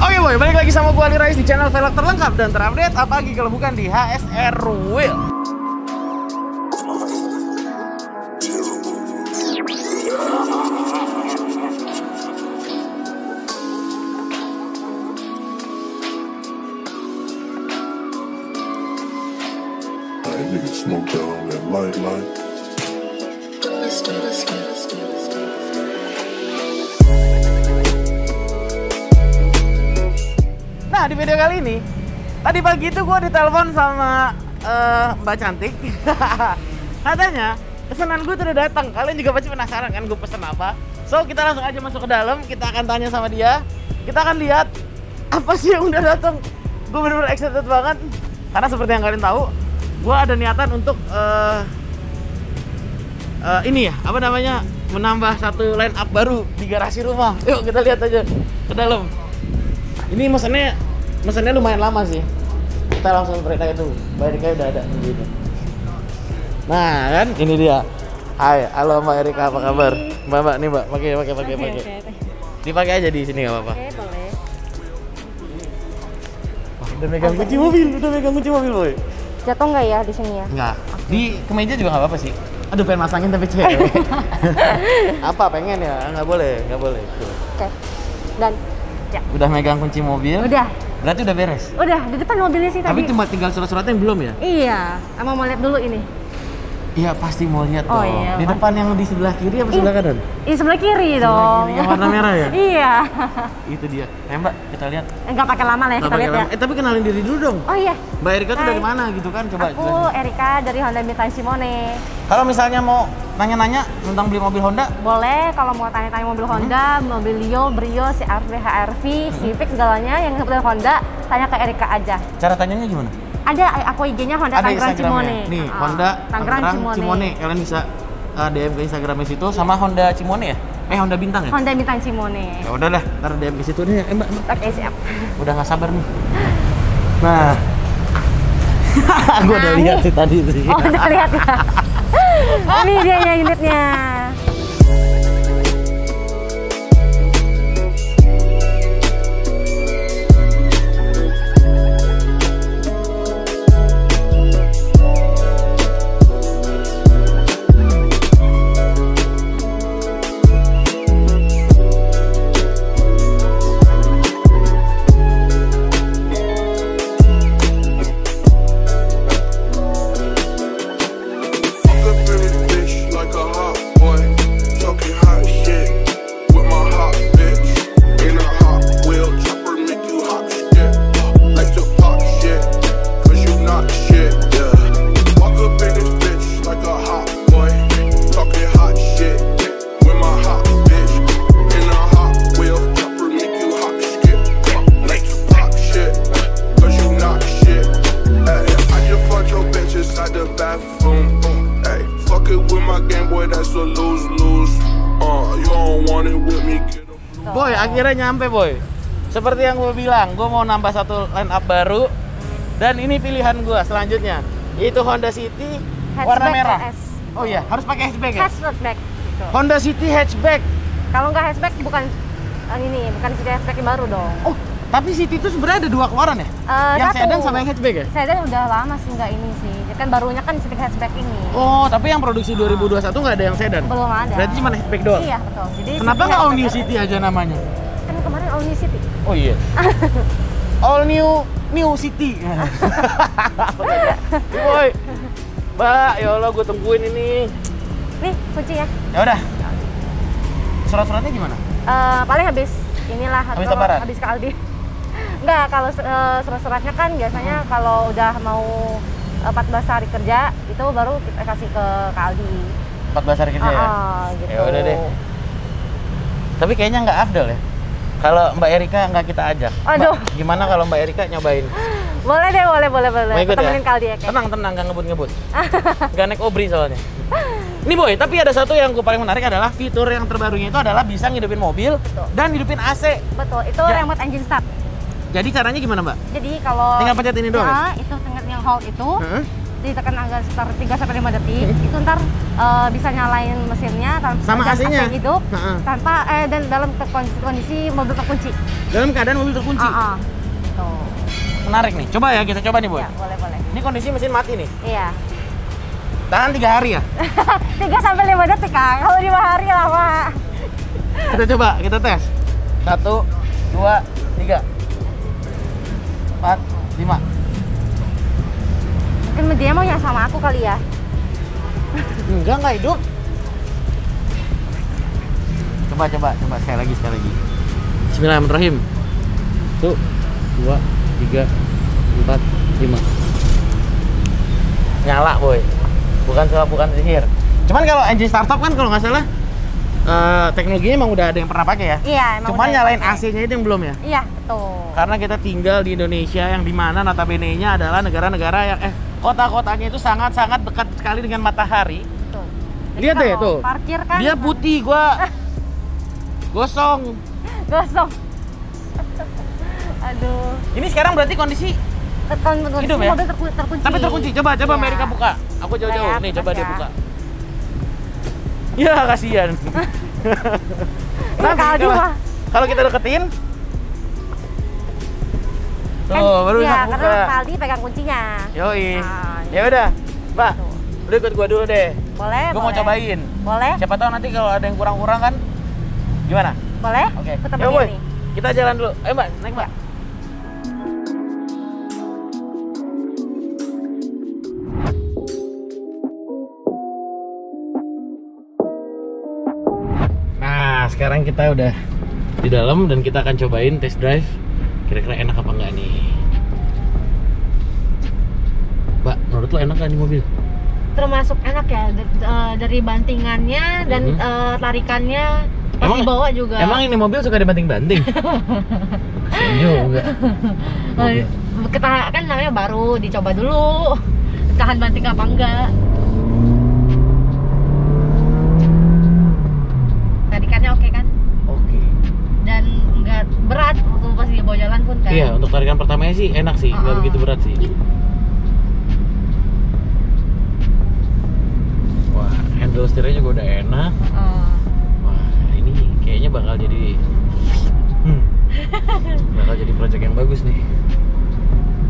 Oke boy, balik lagi sama gue Ali Rais di channel velg terlengkap dan terupdate, apalagi kalau bukan di HSR Wheel. Nah, di video kali ini, tadi pagi itu gue ditelepon sama Mbak Cantik. Katanya, pesanan gue udah datang. Kalian juga pasti penasaran kan gue pesen apa? So, kita langsung aja masuk ke dalam, kita akan tanya sama dia. Kita akan lihat apa sih yang udah datang. Gue bener-bener excited banget. Karena seperti yang kalian tahu, gue ada niatan untuk menambah satu line up baru di garasi rumah. Yuk, kita lihat aja ke dalam. Ini mesennya lumayan lama sih. Kita langsung periksa itu. Mbak Erika udah ada begini. Nah kan, ini dia. Hai, halo Mbak Erika, apa kabar? Mbak, nih Mbak, pakai. Dipakai aja di sini nggak apa-apa. Oke, boleh. Wah, udah megang kunci mobil boy. Jatuh nggak ya di sini ya? Nggak. Di kemeja juga nggak apa-apa sih. Aduh, pengen masangin tapi cewek. Apa pengen ya? Nggak boleh. Oke. Dan ya. Udah megang kunci mobil? Udah. Berarti udah beres? Udah, di depan mobilnya sih tadi. Tapi cuma tinggal surat-suratnya belum ya? Iya, emang mau lihat dulu ini? Iya, pasti mau lihat dong. Iya, di depan yang di sebelah kiri apa sebelah kanan? Iya, sebelah kiri dong. Sebelah kiri, yang warna merah ya? Iya. Itu dia. Nah Mbak, kita lihat. Enggak pakai lama lah ya, kita lihat ya. Tapi kenalin diri dulu dong. Oh iya. Mbak Erika tuh dari mana gitu kan? Coba. Aku Erika dari Honda Bintang Cimone. Kalau misalnya mau nanya-nanya tentang beli mobil Honda? Boleh, kalau mau tanya-tanya mobil Honda, Mobilio, Brio, CR-V, HR-V, Civic, segalanya yang seperti Honda, tanya ke Erika aja. Cara tanyanya gimana? Ada, aku IG-nya Honda Tangerang Cimone. Nih, Honda Tangerang Cimone. Kalian bisa DM ke Instagramnya situ sama Honda Cimone ya? Honda Bintang ya? Honda Bintang Cimone. Ya udahlah, ntar DM ke situ nih. Mbak. Oke, siap. Udah nggak sabar nih. Nah. Gue udah lihat sih tadi sih. Oh, udah lihat ya. Ini dia ya unitnya. Boy, akhirnya nyampe boy. Seperti yang gue bilang, gue mau nambah satu line up baru. Dan ini pilihan gue selanjutnya, yaitu Honda City warna merah. Oh iya, harus pakai hatchback ya? Hatchback. Honda City hatchback. Kalau nggak hatchback bukan City hatchback yang baru dong. Oh, tapi City itu sebenarnya ada dua keluaran ya? Yang sedan sama yang hatchback ya? Sedan udah lama sih nggak ini sih. Kan barunya kan City hatchback ini. Oh, tapi yang produksi 2021 nggak ada yang sedan? Belum ada. Berarti cuma hatchback doang? Iya, betul. Jadi kenapa nggak All New City aja namanya? Kan kemarin All New City. Oh iya. All New City. Boy. Mbak, ya Allah gue tungguin ini. Nih, kunci ya. Ya udah. Surat-suratnya gimana? Paling habis inilah, habis ke Aldi. Enggak, kalau surat-suratnya kan biasanya kalau udah mau 14 hari kerja itu baru kita kasih ke Aldi. 14 hari kerja ya? Gitu. Ya udah deh. Tapi kayaknya nggak afdol ya kalau Mbak Erika nggak kita ajak. Aduh. Mbak, gimana kalau Mbak Erika nyobain? Boleh deh, boleh. Mau ikut ya? Ke Aldi ya? Tenang, nggak ngebut. Nggak naik obri soalnya. Nih boy, tapi ada satu yang gue paling menarik adalah fitur yang terbarunya itu adalah bisa ngidupin mobil. Betul. Dan ngidupin AC. Betul, itu remote engine start. Jadi caranya gimana Mbak? Jadi kalau tinggal pencet ini doang? Itu hold itu ditekan agak sekitar 3-5 detik, itu ntar bisa nyalain mesinnya tanpa AC hidup, tanpa dan dalam kondisi mobil terkunci. Dalam keadaan mobil terkunci. Tuh. Menarik nih. Coba ya, kita coba nih, Bu. Iya, boleh. Ini kondisi mesin mati nih. Iya. Tahan 3 hari ya? 3-5 detik, Kang. Kalau 5 hari lama. Kita coba, kita tes. 1, 2, 3, 4, 5. Mungkin dia mau yang sama aku kali ya? Enggak hidup. Coba sekali lagi. Bismillahirrahmanirrahim. 1, 2, 3, 4, 5. Nyala, Boy. Bukan sihir. Cuman kalau engine startup kan kalau nggak salah teknologinya emang udah ada yang pernah pakai ya? Iya, emang. Cuman nyalain AC-nya itu yang belum ya? Iya, betul. Karena kita tinggal di Indonesia yang dimana notabene-nya adalah negara-negara yang kota-kotanya itu sangat-sangat dekat sekali dengan matahari. Betul. Lihat deh tuh. Parkir kan? Dia putih, gua gosong. Aduh. Ini sekarang berarti kondisi hidup ya? Mobil terkunci. Tapi terkunci. Coba Mbak Erika buka. Aku jauh-jauh. Nih, coba dia buka. Ya, kasihan. Kalau kita deketin tuh, kan, baru bisa buka. Karena Aldi pegang kuncinya. Yoi. Ya udah, Mbak. Udah ikut gua dulu deh. Boleh. Gua mau cobain. Boleh. Siapa tahu nanti kalau ada yang kurang-kurang kan gimana? Boleh. Oke. Yuk, nih. Kita jalan dulu. Ayo, Mbak, naik, Mbak. Sekarang kita udah di dalam dan kita akan cobain test drive kira-kira enak apa enggak nih. Mbak, menurut lo enak gak nih mobil? Termasuk enak ya, dari bantingannya dan tarikannya pasti bawa juga. Emang ini mobil suka dibanting-banting? Juga. Kan namanya baru, dicoba dulu tahan banting apa enggak. Berat waktu pas dia bawa jalan pun kan. Iya, untuk tarikan pertamanya sih enak sih, nggak begitu berat sih. Wah, handle steer-nya juga udah enak. Wah, ini kayaknya bakal jadi bakal jadi project yang bagus nih.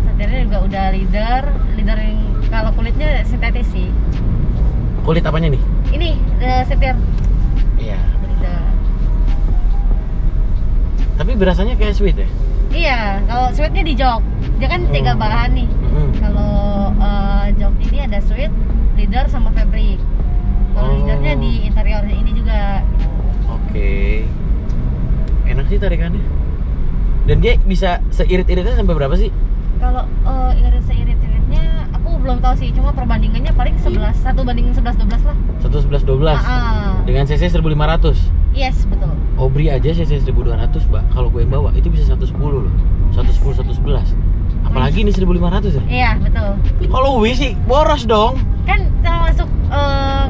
Setirnya juga udah leader yang kalau kulitnya sintetis sih. Kulit apanya nih? Ini setir. Iya. Tapi berasanya kayak sweet ya? Iya, kalau sweetnya di jok. Dia kan 3 bahan nih. Kalau jok ini ada sweet, leader, sama fabric. Kalau leadernya di interior ini juga. Oke. Enak sih tarikannya. Dan dia bisa seirit-iritnya sampai berapa sih? Kalau seirit-iritnya aku belum tahu sih. Cuma perbandingannya paling 1 banding 11-12 lah. 1 11-12? Dengan cc 1500? Yes, betul. Obri aja cc 1200, Mbak. Kalau gue yang bawa itu bisa 110 loh. 110, 111. Apalagi ini 1500 ya? Iya, betul. Kalau gue sih boros dong. Kan masuk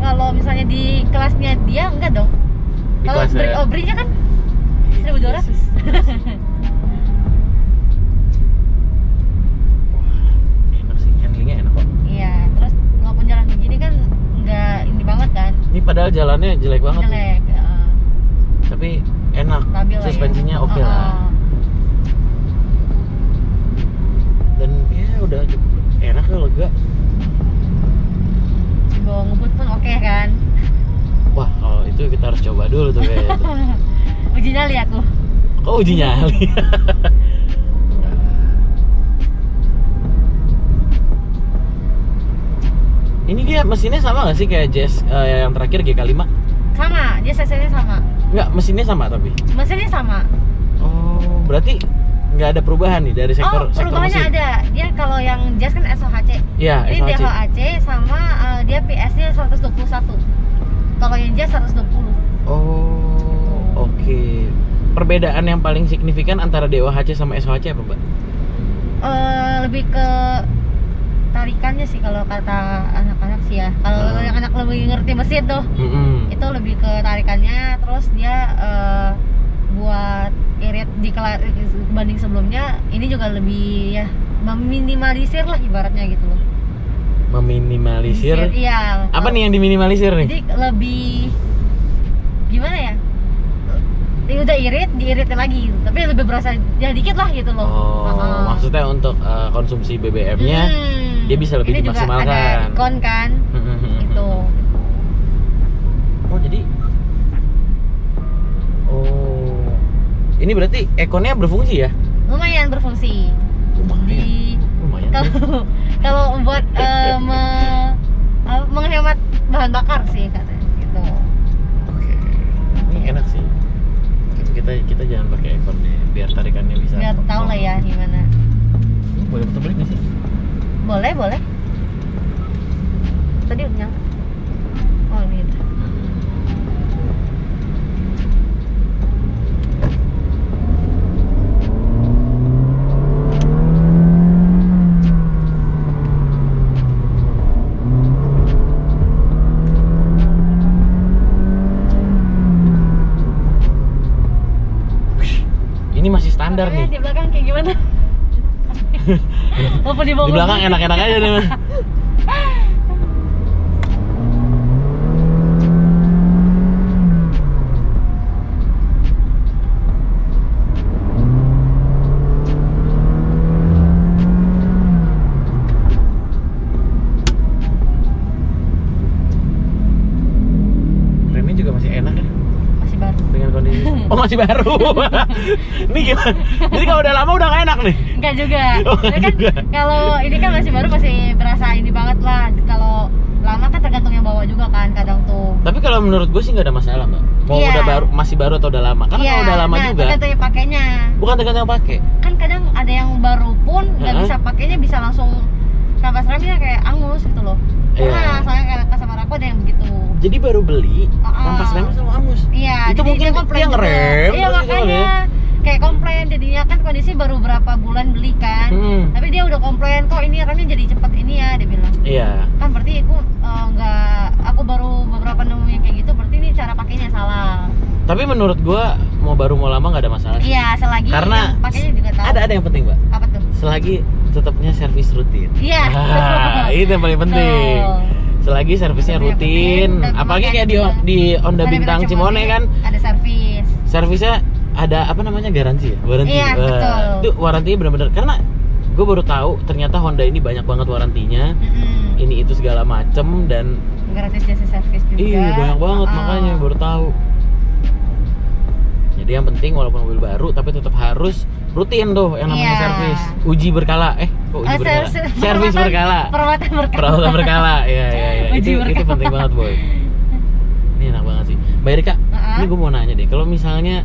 kalau misalnya di kelasnya dia enggak dong. Kalau Obrinya kan 1200. Wah, enak sih, handlingnya enak kok. Iya, terus walaupun jalan begini kan enggak ini banget kan? Ini padahal jalannya jelek banget. Jelek. Tapi enak, suspensinya oke lah. Dan ya udah cukup enak ya, lega. Bawa ngebut pun oke kan? Wah, kalau itu kita harus coba dulu tuh kayaknya. Uji nyali aku. Kok uji nyali? Ini dia mesinnya sama nggak sih kayak Jazz yang terakhir GK5? Sama, dia CC-nya sama. Enggak, mesinnya sama tapi? Mesinnya sama. Oh, berarti nggak ada perubahan nih dari sektor mesin? Oh, perubahannya ada. Dia kalau yang Jazz kan SOHC. Iya, SOHC. Ini DOHC sama dia PS-nya 121. Kalau yang Jazz 120. Oh, oke. Perbedaan yang paling signifikan antara DOHC sama SOHC apa, Mbak? Lebih ke tarikannya sih kalau kata anak-anak sih ya. Kalau yang anak lebih ngerti mesin tuh, itu lebih ke tarikannya. Terus dia buat irit dibanding sebelumnya, ini juga lebih ya meminimalisir lah ibaratnya gitu loh. meminimalisir. Iya, apa nih yang diminimalisir nih? Jadi lebih gimana ya? Udah irit, diiritin lagi, tapi lebih berasa ya dikit lah gitu loh. Oh, maksudnya untuk konsumsi BBM-nya dia bisa lebih dimaksimalkan. Ini juga ada ikon kan, itu. Oh jadi, oh ini berarti ikonnya berfungsi ya? Lumayan berfungsi. Lumayan. Kalau buat menghemat bahan bakar sih katanya gitu. Oke, ini enak sih. Kita jangan pakai ekor deh, biar tarikannya bisa. Biar tahu lah ya gimana. Boleh putar balik nggak sih? Boleh, boleh. Tadi udah nyala. Oh gitu. Ini masih standar nih. Di belakang kayak gimana? Di belakang enak-enak aja nih. Remnya juga masih enak ya? Masih baru. Dengan kondisi. Oh masih baru. Ini gimana? Jadi kalau udah lama udah gak enak nih? Enggak juga. Oh, kan kalau ini kan masih baru masih berasa ini banget lah. Kalau lama kan tergantung yang bawa juga kan kadang tuh. Tapi kalau menurut gue sih nggak ada masalah mbak. Mau yeah. Udah baru, masih baru atau udah lama? Karena yeah. Kalau udah lama nah, juga. Tergantung yang pakainya. Bukan tergantung yang pakai. Kan kadang ada yang baru pun nggak bisa pakainya bisa langsung kapas remnya kayak angus gitu loh. Nah, soalnya kayak sama aku ada yang begitu. Jadi baru beli, kampas remnya sama angus. Iya. Itu mungkin dia ngerem. Iya makanya. Kayak komplain jadinya kan kondisi baru berapa bulan beli kan, tapi dia udah komplain kok ini remnya jadi cepet ini ya dia bilang. Iya. Kan berarti aku nggak, aku baru beberapa nemu yang kayak gitu, berarti ini cara pakainya salah. Tapi menurut gua mau baru mau lama nggak ada masalah. Iya selagi. Karena pakainya juga tahu. Ada yang penting mbak. Apa tuh? Selagi tetapnya servis rutin. Iya. Itu yang paling penting. Tuh. Selagi servisnya rutin, apalagi kayak di Honda Bintang Cimone kan. Ada servis. Servisnya ada apa namanya garansi ya? Waranti. Iya, betul. Itu warantinya benar-benar karena gue baru tahu ternyata Honda ini banyak banget warantinya. Ini itu segala macem dan gratis jasa servis juga. Iya, banyak banget makanya baru tahu. Jadi yang penting walaupun mobil baru tapi tetap harus rutin tuh yang namanya servis. Uji berkala. Servis berkala. Perawatan berkala. Iya. Itu penting banget, Boy. Ini enak banget sih. Mbak Erika, ini gue mau nanya deh. Kalau misalnya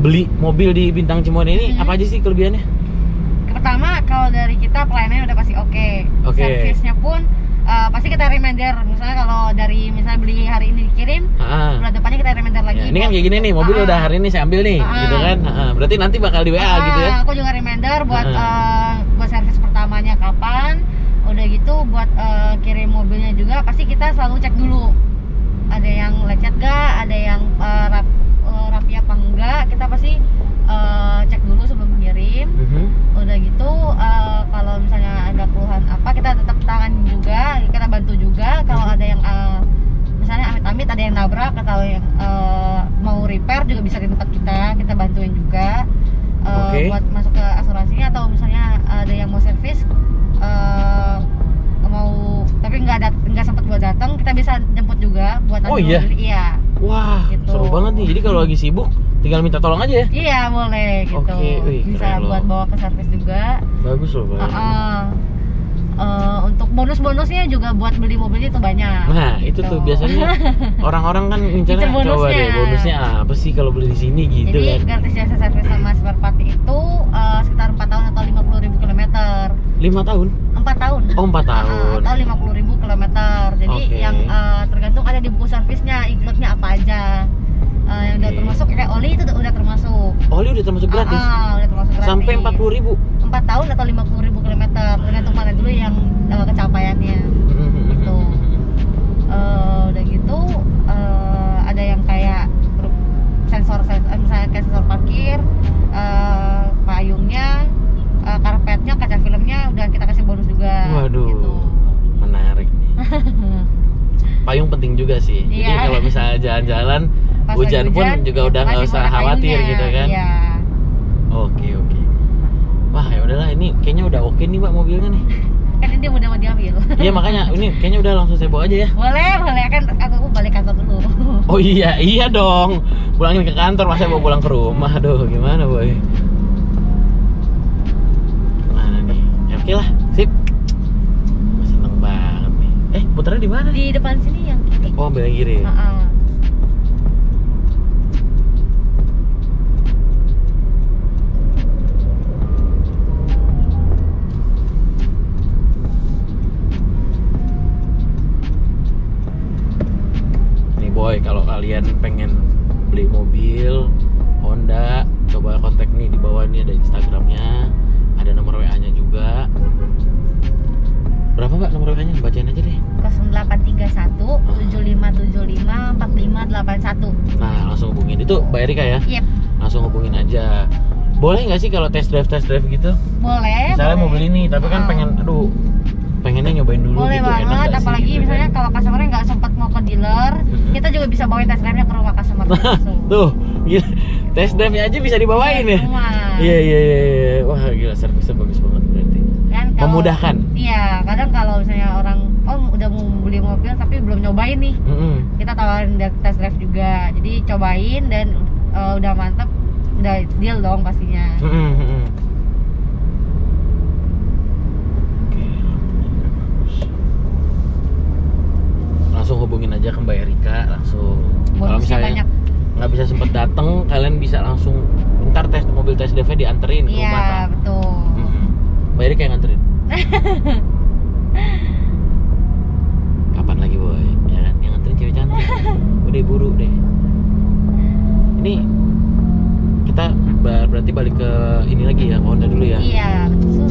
beli mobil di Bintang Cimone ini apa aja sih kelebihannya? Pertama kalau dari kita pelayanan udah pasti oke. Servisnya pun pasti kita reminder misalnya kalau dari misalnya beli hari ini dikirim bulan depannya kita reminder lagi. Ini kan kayak gini nih mobil udah hari ini saya ambil nih gitu kan. Berarti nanti bakal di WA gitu ya. Aku juga reminder buat servis pertamanya kapan. Udah gitu buat kirim mobilnya juga pasti kita selalu cek dulu. Ada yang lecet gak, ada yang rapi apa enggak, kita pasti cek dulu sebelum mengirim. Udah gitu kalau misalnya ada keluhan apa, kita tetap tangan juga, kita bantu juga. Kalau ada yang misalnya amit-amit ada yang nabrak atau yang mau repair juga bisa di tempat kita bantuin juga buat masuk ke asuransinya. Atau misalnya ada yang mau servis tapi nggak sempat buat datang, kita bisa jemput juga buat iya. Wah gitu. Seru banget nih, jadi kalau lagi sibuk tinggal minta tolong aja ya. Iya boleh gitu. Wih, bisa buat bawa ke servis juga, bagus loh. Untuk bonus-bonusnya juga buat beli mobilnya itu banyak. Nah itu tuh biasanya orang-orang kan misalnya coba deh bonusnya apa sih kalau beli di sini gitu. Jadi gratis jasa servis sama spare part itu sekitar 4 tahun atau 50.000 kilometer. 5 tahun? 4 tahun. Oh 4 tahun. Atau 50.000 kilometer. Jadi yang tergantung ada di buku servisnya include-nya apa aja. Yang udah termasuk kayak oli itu udah termasuk. Oli udah termasuk gratis. Udah termasuk gratis. Sampai 40.000. 4 tahun atau 50.000 kilometer. Tergantung mana dulu yang kecapaiannya. Gitu. Udah gitu ada yang kayak sensor misalnya kayak sensor parkir, payungnya, karpetnya, kaca filmnya udah kita kasih bonus jalan-jalan, hujan pun juga udah nggak usah khawatir gitu kan. Iya. Oke. Wah, ya udahlah, ini kayaknya udah oke nih Mbak mobilnya nih. Karena dia udah mau diambil. Iya, makanya ini kayaknya udah langsung saya bawa aja ya. Boleh kan aku balik kantor dulu. Oh iya dong. Pulangin ke kantor, masa mau pulang ke rumah. Aduh, gimana boy? Mana nih? Ya, oke lah, sip. Seneng banget nih. Putarnya di mana? Di depan sini yang kiri. Oh, belok kiri. Heeh. Kalau kalian pengen beli mobil Honda, coba kontak nih di bawah, ini ada Instagramnya, ada nomor WA nya juga. Berapa Mbak nomor WA nya? Bacain aja deh. 0831 7575 4581. Nah, langsung hubungin. Itu Mbak Erika ya? Yep. Langsung hubungin aja. Boleh nggak sih kalau test drive gitu? Boleh. Misalnya mau beli nih, tapi kan pengen, pengennya nyobain dulu. Boleh gitu, banget, apalagi gitu, misalnya kalau customernya nggak sempat mau ke dealer, kita juga bisa bawain test drive-nya ke rumah customer langsung. Tuh, gila. Test drive-nya aja bisa dibawain ya? Iya. Wah, gila, servisnya bagus banget berarti. Kan, kalau, memudahkan. Iya, kadang kalau misalnya orang udah mau beli mobil tapi belum nyobain nih, kita tawarin test drive juga. Jadi cobain dan udah mantep, udah deal dong pastinya. Langsung hubungin aja ke Mbak Erika langsung. Kalau misalnya nggak bisa sempet datang, kalian bisa langsung ntar mobil test drive-nya dianterin ke rumah. Iya, betul. Mbak Erika yang nganterin. Kapan lagi boy? Ya kan, yang nganterin cewek cantik. Udah buru deh. Ini kita berarti balik ke ini lagi ya, Honda dulu ya. Iya, betul.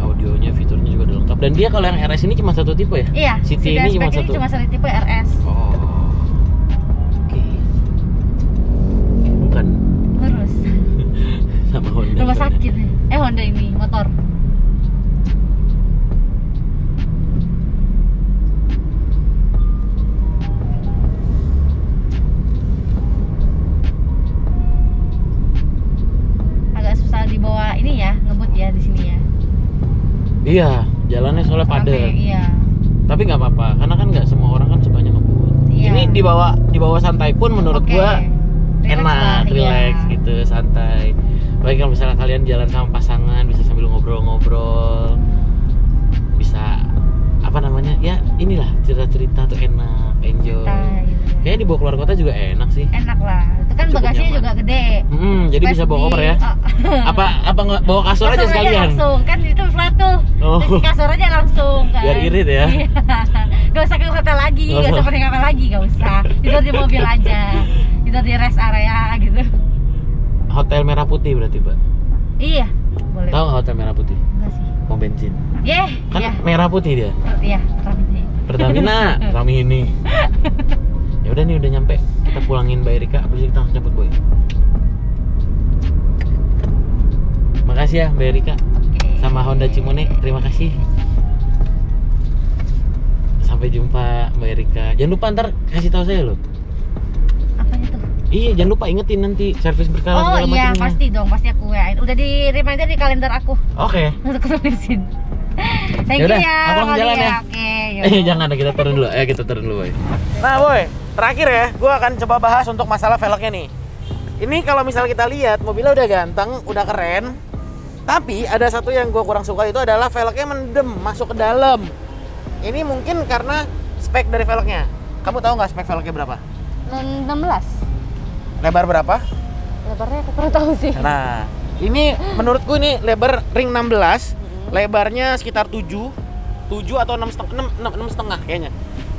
Audionya, fiturnya juga udah lengkap. Dan dia kalau yang RS ini cuma satu tipe ya? Iya, City ini cuma satu. Ini cuma satu tipe RS. Oh. Oke. Bukan. Lurus. Sama Honda. Rumah sakit. Honda ini motor. Agak susah dibawa ini ya, ngebut ya di sini ya. Iya, jalannya soalnya padat. Iya. Tapi nggak apa-apa, karena kan nggak semua orang kan sukanya ngebut. Iya. Ini dibawa santai pun menurut gua enak, relax gitu, santai. Baik kalau misalnya kalian jalan sama pasangan, bisa sambil ngobrol-ngobrol, bisa inilah cerita-cerita tuh enak, enjoy. Kayaknya dibawa keluar kota juga enak sih. Enak lah, itu kan bagasinya juga gede. Jadi bisa bawa koper ya? Apa nggak bawa kasur aja sekalian? Langsung, kan itu flat tuh. Terus kasur aja langsung. Biar irit ya? Gak usah ke hotel lagi, gak usah pergi apa lagi, gak usah. Itu di mobil aja, itu di rest area gitu. Hotel Merah Putih berarti Mbak? Iya, boleh. Tahu nggak Hotel Merah Putih? Enggak sih. Mau bensin? Iya. Kan merah putih dia? Iya, Pertamina. Ya udah nih, udah nyampe. Kita pulangin Mbak Erika, abis itu kita langsung jemput boy. Makasih ya Mbak Erika. Sama Honda Cimone, terima kasih. Sampai jumpa Mbak Erika. Jangan lupa ntar kasih tahu saya loh. Apanya tuh? Iya, jangan lupa ingetin nanti servis berkala. Oh iya, pasti dong, pasti aku ya. Udah di reminder di kalender aku. Oke. Untuk tulisin. Thank you ya. Aku jalan ya. Oke. Jangan, kita turun dulu. Ayo kita turun dulu boy. Nah boy, terakhir ya, gue akan coba bahas untuk masalah velgnya nih. Ini kalau misalnya kita lihat, mobilnya udah ganteng, udah keren, tapi ada satu yang gue kurang suka, itu adalah velgnya mendem, masuk ke dalam. Ini mungkin karena spek dari velgnya. Kamu tahu nggak spek velgnya berapa? 16. Lebar berapa? Lebarnya aku kurang tahu sih. Nah, ini menurutku ini lebar ring 16, lebarnya sekitar 7 atau 6,5 kayaknya.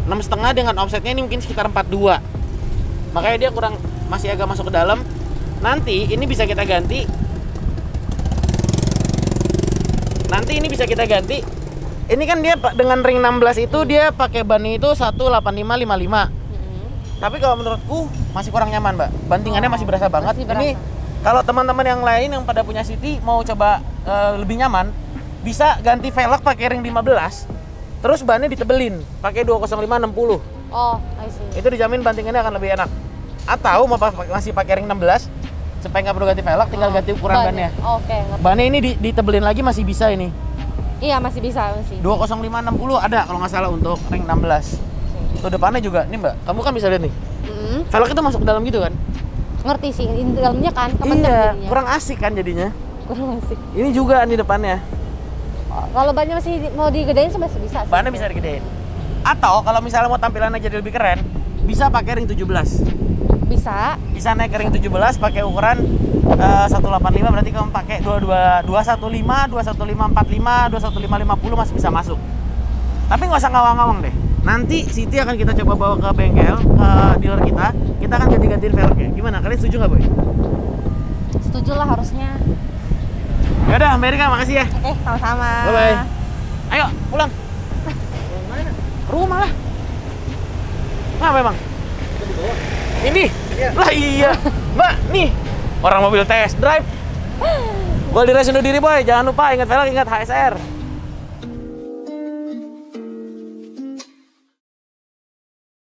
6,5 dengan offsetnya ini mungkin sekitar 42. Makanya dia kurang, masih agak masuk ke dalam. Nanti ini bisa kita ganti. Ini kan dia dengan ring 16 itu dia pakai ban itu 18555. Tapi kalau menurutku masih kurang nyaman, Mbak. Bantingannya masih berasa banget. Ini kalau teman-teman yang lain yang pada punya City mau coba lebih nyaman, bisa ganti velg pakai ring 15. Terus bannya ditebelin, pakai 205/60. Oh, I see. Itu dijamin bantingannya akan lebih enak. Atau mau masih pakai ring 16, supaya nggak perlu ganti velg, tinggal ganti ukuran bannya. Oke. Okay, bannya ini ditebelin lagi masih bisa ini? Iya, masih bisa. 205/60 ada kalau nggak salah untuk ring 16. Okay. Tuh depannya juga, nih Mbak, kamu kan bisa lihat nih. Velg itu masuk ke dalam gitu kan? Ngerti sih, dalamnya kan, iya, jadinya. Kurang asik kan jadinya. Kurang asik. Ini juga nih depannya. Kalau bannya masih mau digedein masih bisa sih. Bannya bisa digedein. Atau kalau misalnya mau tampilannya jadi lebih keren, bisa pakai ring 17. Bisa. Bisa naik ke ring 17 pakai ukuran 185, berarti kamu pakai 215, 21545, 21550 masih bisa masuk. Tapi nggak usah ngawang-ngawang deh. Nanti Siti akan kita coba bawa ke bengkel, ke dealer kita. Kita akan ganti-gantiin velgnya. Gimana? Kalian setuju nggak, Boy? Setuju lah harusnya. Yaudah, Mbak Erika, makasih ya. Oke, sama-sama. Bye-bye. Ayo, pulang. Mana? Rumah lah. Nah, memang. Ini? Iya. Lah iya. Mbak, nih. Orang mobil test drive. Gua di race undur diri, Boy. Jangan lupa, ingat velg, ingat HSR.